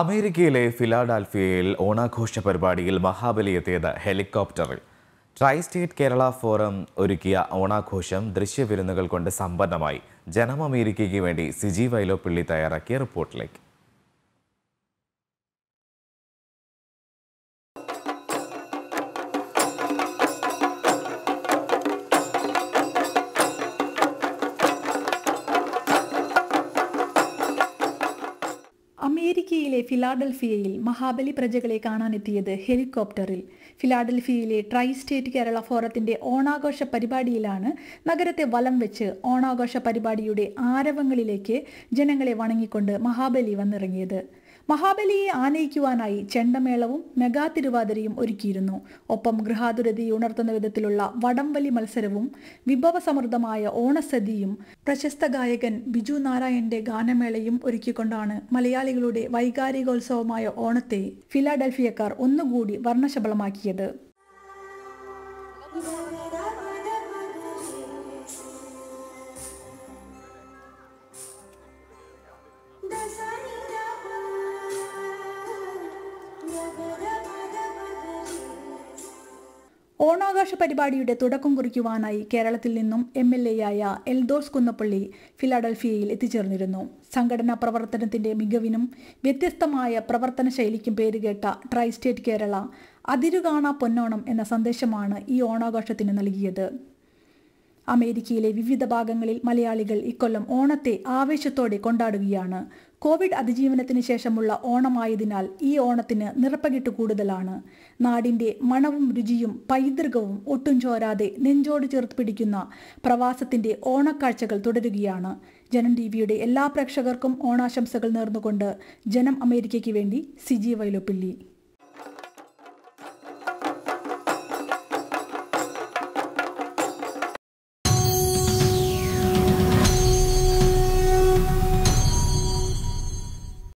അമേരിക്കയിലെ ഫിലാഡൽഫിയയിൽ ഓണാഘോഷ പരിപാടിയിൽ മഹാബലിയെത്തിയത് ഹെലികോപ്റ്ററിൽ. ട്രൈസ്റ്റേറ്റ് കേരള ഫോറം ഒരുക്കിയ ഓണാഘോഷം ദൃശ്യവിരുന്നുകൾ കൊണ്ട് സമ്പന്നമായി. ജനം അമേരിക്കയ്ക്ക് വേണ്ടി സിജി വൈലോപ്പിള്ളി തയ്യാറാക്കിയ റിപ്പോർട്ടിലേക്ക്. അമേരിക്കയിലെ ഫിലാഡൽഫിയയിൽ മഹാബലി പ്രജകളെ കാണാനെത്തിയത് ഹെലികോപ്റ്ററിൽ. ഫിലാഡൽഫിയയിലെ ട്രൈ സ്റ്റേറ്റ് കേരള ഫോറത്തിന്റെ ഓണാഘോഷ പരിപാടിയിലാണ് നഗരത്തെ വലം വെച്ച് ഓണാഘോഷ പരിപാടിയുടെ ആരവങ്ങളിലേക്ക് ജനങ്ങളെ വണങ്ങിക്കൊണ്ട് മഹാബലി വന്നിറങ്ങിയത്. മഹാബലിയെ ആനയിക്കുവാനായി ചെണ്ടമേളവും മെഗാതിരുവാതിരയും ഒരുക്കിയിരുന്നു. ഒപ്പം ഗൃഹാതുരതയെ ഉണർത്തുന്ന വിധത്തിലുള്ള വടംവലി മത്സരവും വിഭവസമൃദ്ധമായ ഓണസദ്യയും പ്രശസ്ത ഗായകൻ ബിജു നാരായണന്റെ ഗാനമേളയും ഒരുക്കിക്കൊണ്ടാണ് മലയാളികളുടെ വൈകാരികോത്സവമായ ഓണത്തെ ഫിലാഡൽഫിയക്കാർ ഒന്നുകൂടി വർണ്ണശബളമാക്കിയത്. ഓണാഘോഷ പരിപാടിയുടെ തുടക്കം കുറിക്കുവാനായി കേരളത്തിൽ നിന്നും MLA ആയ എൽദോസ് കുന്നപ്പള്ളി ഫിലാഡൽഫിയയിൽ എത്തിച്ചേർന്നിരുന്നു. സംഘടനാ പ്രവർത്തനത്തിന്റെ മികവിനും വ്യത്യസ്തമായ പ്രവർത്തന ശൈലിക്കും പേരുകേട്ട ട്രൈസ്റ്റേറ്റ് കേരള അതിരുകാണാ പൊന്നോണം എന്ന സന്ദേശമാണ് ഈ ഓണാഘോഷത്തിന് നൽകിയത്. അമേരിക്കയിലെ വിവിധ ഭാഗങ്ങളിൽ മലയാളികൾ ഇക്കൊല്ലം ഓണത്തെ ആവേശത്തോടെ കൊണ്ടാടുകയാണ്. കോവിഡ് അതിജീവനത്തിന് ശേഷമുള്ള ഓണമായതിനാൽ ഈ ഓണത്തിന് നിറപ്പകിട്ട് കൂടുതലാണ്. നാടിൻ്റെ മണവും രുചിയും പൈതൃകവും ഒട്ടും ചോരാതെ നെഞ്ചോട് ചേർത്ത് പിടിക്കുന്ന പ്രവാസത്തിൻ്റെ ഓണക്കാഴ്ചകൾ തുടരുകയാണ്. ജനം ടിവിയുടെ എല്ലാ പ്രേക്ഷകർക്കും ഓണാശംസകൾ നേർന്നുകൊണ്ട് ജനം അമേരിക്കയ്ക്ക് വേണ്ടി സിജി വൈലോപ്പിള്ളി.